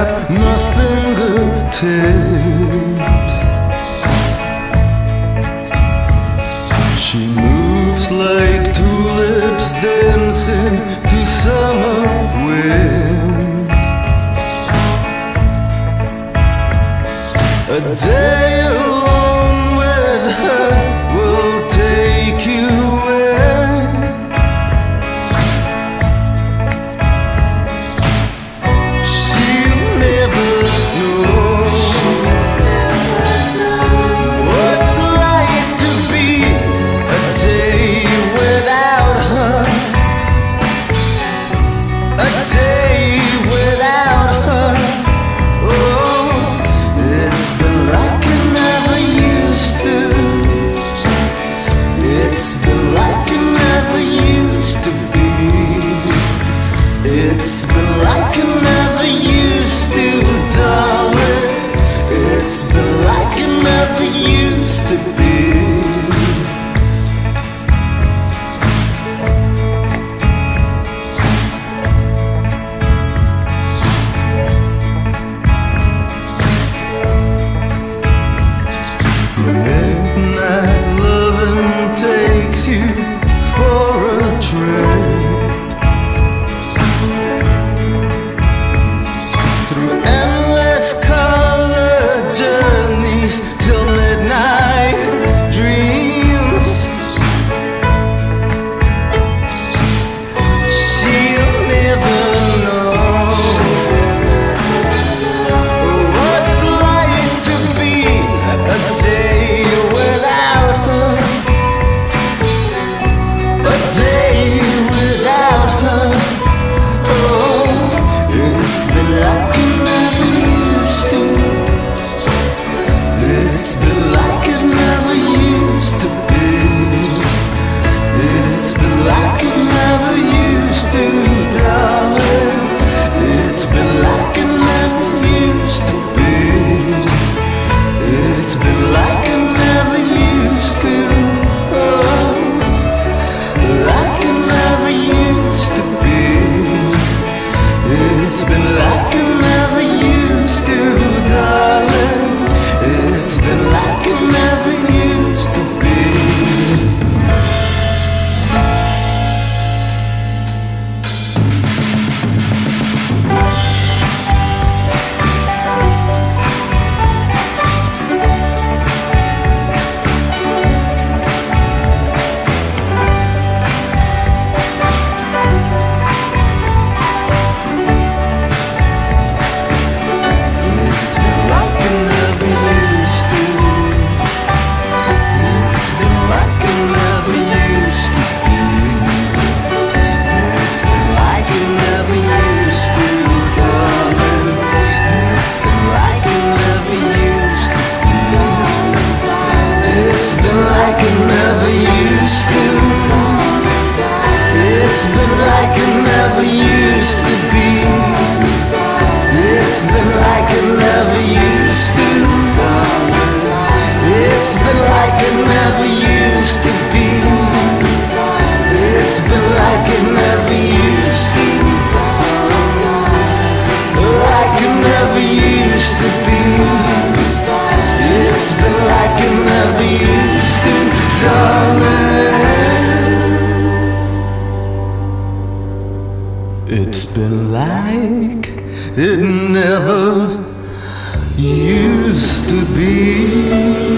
at my fingertips. She moves like tulips dancing to summer wind. A day alone with her will take you in. It's been like I never used to, darling. It's been like I never used to be. Midnight loving takes you for a trip. It's been like it never used to be. It's been like it never used to, darling. It's been like it never used to be. It's been like it never used to. Oh, like it never used to be. It's been like it never used to, darling. It's been like it never used to be. It's been like I never used to. It's been like I never used to be. It's been like I never used to. It's been like I never used to be. It's been like I never used to. Like I never used to be. It's been like I never used to, darling. It's been like it never used to be.